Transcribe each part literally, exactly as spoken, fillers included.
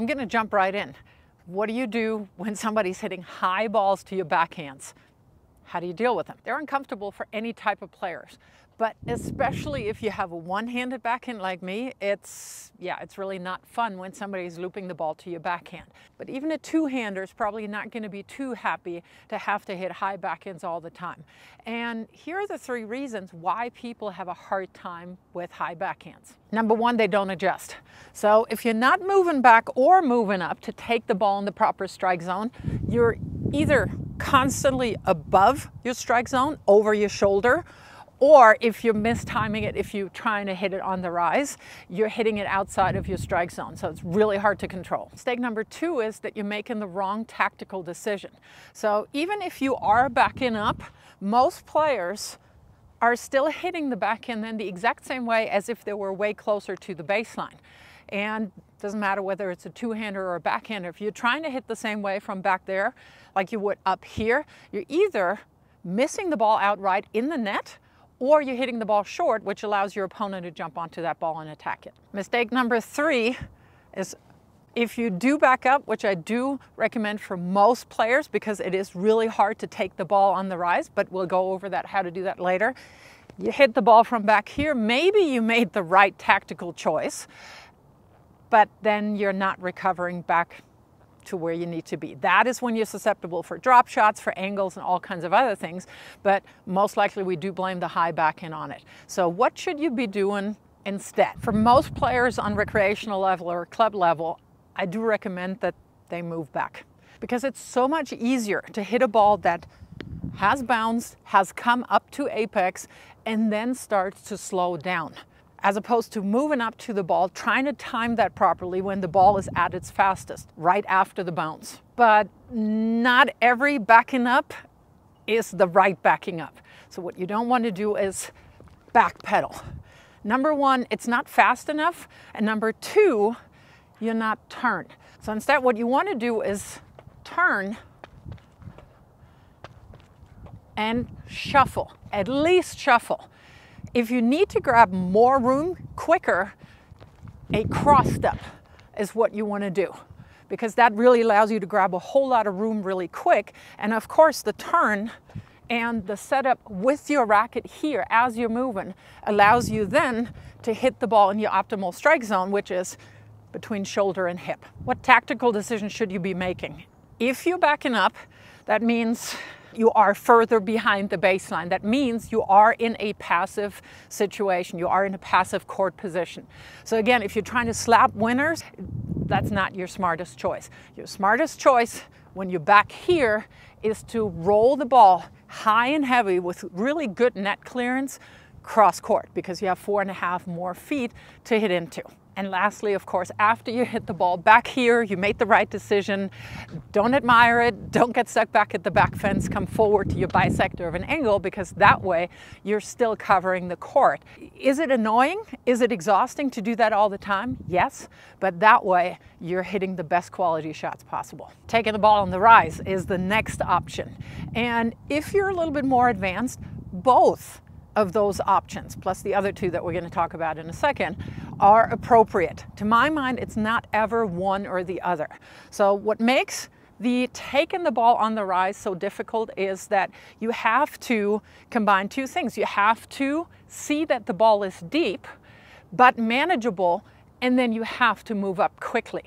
I'm gonna jump right in. What do you do when somebody's hitting high balls to your backhands? How do you deal with them? They're uncomfortable for any type of players, but especially if you have a one-handed backhand like me, it's, yeah, it's really not fun when somebody's looping the ball to your backhand. But even a two-hander is probably not gonna be too happy to have to hit high backhands all the time. And here are the three reasons why people have a hard time with high backhands. Number one, they don't adjust. So if you're not moving back or moving up to take the ball in the proper strike zone, you're either constantly above your strike zone, over your shoulder, or if you're mistiming it, if you're trying to hit it on the rise, you're hitting it outside of your strike zone. So it's really hard to control. Mistake number two is that you're making the wrong tactical decision. So even if you are backing up, most players are still hitting the backhand then the exact same way as if they were way closer to the baseline. And it doesn't matter whether it's a two-hander or a backhander. If you're trying to hit the same way from back there, like you would up here, you're either missing the ball outright in the net, or you're hitting the ball short, which allows your opponent to jump onto that ball and attack it. Mistake number three is if you do back up, which I do recommend for most players because it is really hard to take the ball on the rise, but we'll go over that, how to do that later. You hit the ball from back here, maybe you made the right tactical choice, but then you're not recovering back to where you need to be. That is when you're susceptible for drop shots, for angles, and all kinds of other things, but most likely we do blame the high backhand on it. So what should you be doing instead? For most players on recreational level or club level, I do recommend that they move back because it's so much easier to hit a ball that has bounced, has come up to apex, and then starts to slow down, as opposed to moving up to the ball, trying to time that properly when the ball is at its fastest, right after the bounce. But not every backing up is the right backing up. So what you don't want to do is backpedal. Number one, it's not fast enough. And number two, you're not turned. So instead, what you want to do is turn and shuffle, at least shuffle. If you need to grab more room quicker, a cross step is what you want to do, because that really allows you to grab a whole lot of room really quick. And of course, the turn and the setup with your racket here as you're moving allows you then to hit the ball in your optimal strike zone, which is between shoulder and hip. What tactical decision should you be making? If you're backing up, that means you are further behind the baseline. That means you are in a passive situation. You are in a passive court position. So again, if you're trying to slap winners, that's not your smartest choice. Your smartest choice when you're back here is to roll the ball high and heavy with really good net clearance cross court, because you have four and a half more feet to hit into. And lastly, of course, after you hit the ball back here, you made the right decision. Don't admire it. Don't get stuck back at the back fence. Come forward to your bisector of an angle, because that way you're still covering the court. Is it annoying? Is it exhausting to do that all the time? Yes, but that way you're hitting the best quality shots possible. Taking the ball on the rise is the next option. And if you're a little bit more advanced, both of those options, plus the other two that we're going to talk about in a second, are appropriate. To my mind, it's not ever one or the other. So what makes the taking the ball on the rise so difficult is that you have to combine two things. You have to see that the ball is deep, but manageable, and then you have to move up quickly.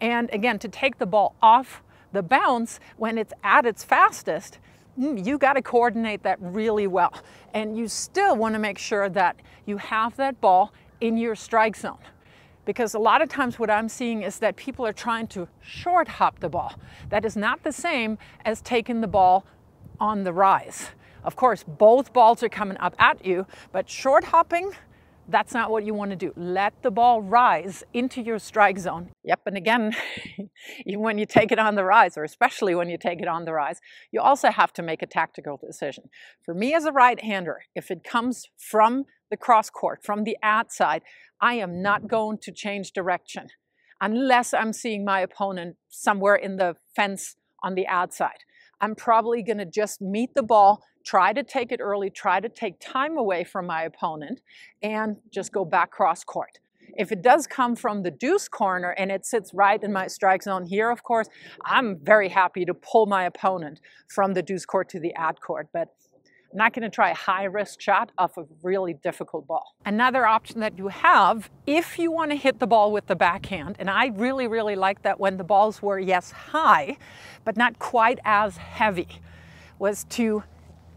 And again, to take the ball off the bounce when it's at its fastest, you got to coordinate that really well. And you still want to make sure that you have that ball in your strike zone, because a lot of times what I'm seeing is that people are trying to short hop the ball. That is not the same as taking the ball on the rise. Of course, both balls are coming up at you, but short hopping, that's not what you want to do. Let the ball rise into your strike zone. Yep, and again, even when you take it on the rise, or especially when you take it on the rise, you also have to make a tactical decision. For me as a right-hander, if it comes from the cross court, from the outside, I am not going to change direction unless I'm seeing my opponent somewhere in the fence on the outside. I'm probably going to just meet the ball, try to take it early, try to take time away from my opponent, and just go back cross court. If it does come from the deuce corner and it sits right in my strike zone here, of course, I'm very happy to pull my opponent from the deuce court to the ad court, but I'm not going to try a high-risk shot off a really difficult ball. Another option that you have, if you want to hit the ball with the backhand, and I really, really liked that when the balls were, yes, high, but not quite as heavy, was to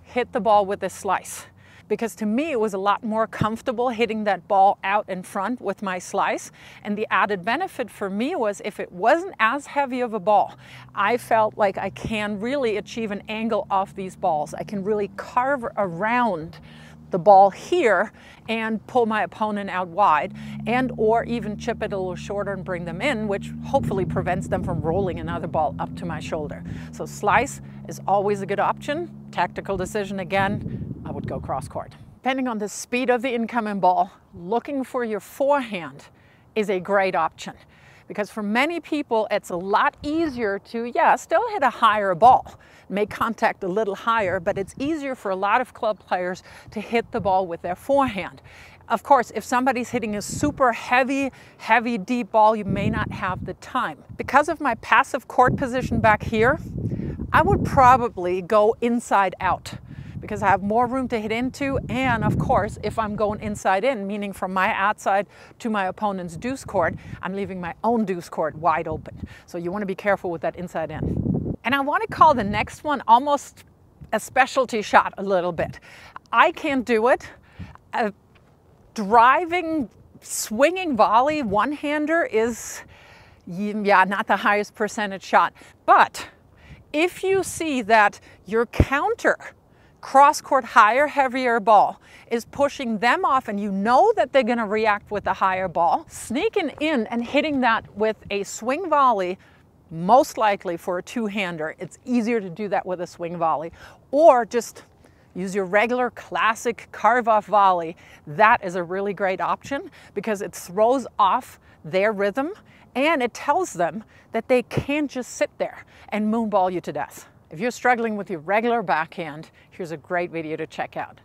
hit the ball with a slice. Because to me, it was a lot more comfortable hitting that ball out in front with my slice. And the added benefit for me was if it wasn't as heavy of a ball, I felt like I can really achieve an angle off these balls. I can really carve around the ball here and pull my opponent out wide, and or even chip it a little shorter and bring them in, which hopefully prevents them from rolling another ball up to my shoulder. So slice is always a good option. Tactical decision again. I would go cross-court. Depending on the speed of the incoming ball, looking for your forehand is a great option. Because for many people, it's a lot easier to, yeah, still hit a higher ball, make contact a little higher, but it's easier for a lot of club players to hit the ball with their forehand. Of course, if somebody's hitting a super heavy, heavy, deep ball, you may not have the time. Because of my passive court position back here, I would probably go inside out, because I have more room to hit into, and of course, if I'm going inside in, meaning from my outside to my opponent's deuce court, I'm leaving my own deuce court wide open. So you want to be careful with that inside in. And I want to call the next one almost a specialty shot a little bit. I can't do it. A driving, swinging volley one-hander is, yeah, not the highest percentage shot. But if you see that your counter cross-court higher, heavier ball is pushing them off and you know that they're going to react with a higher ball, sneaking in and hitting that with a swing volley, most likely for a two-hander. It's easier to do that with a swing volley, or just use your regular classic carve-off volley. That is a really great option because it throws off their rhythm and it tells them that they can't just sit there and moonball you to death. If you're struggling with your regular backhand, here's a great video to check out.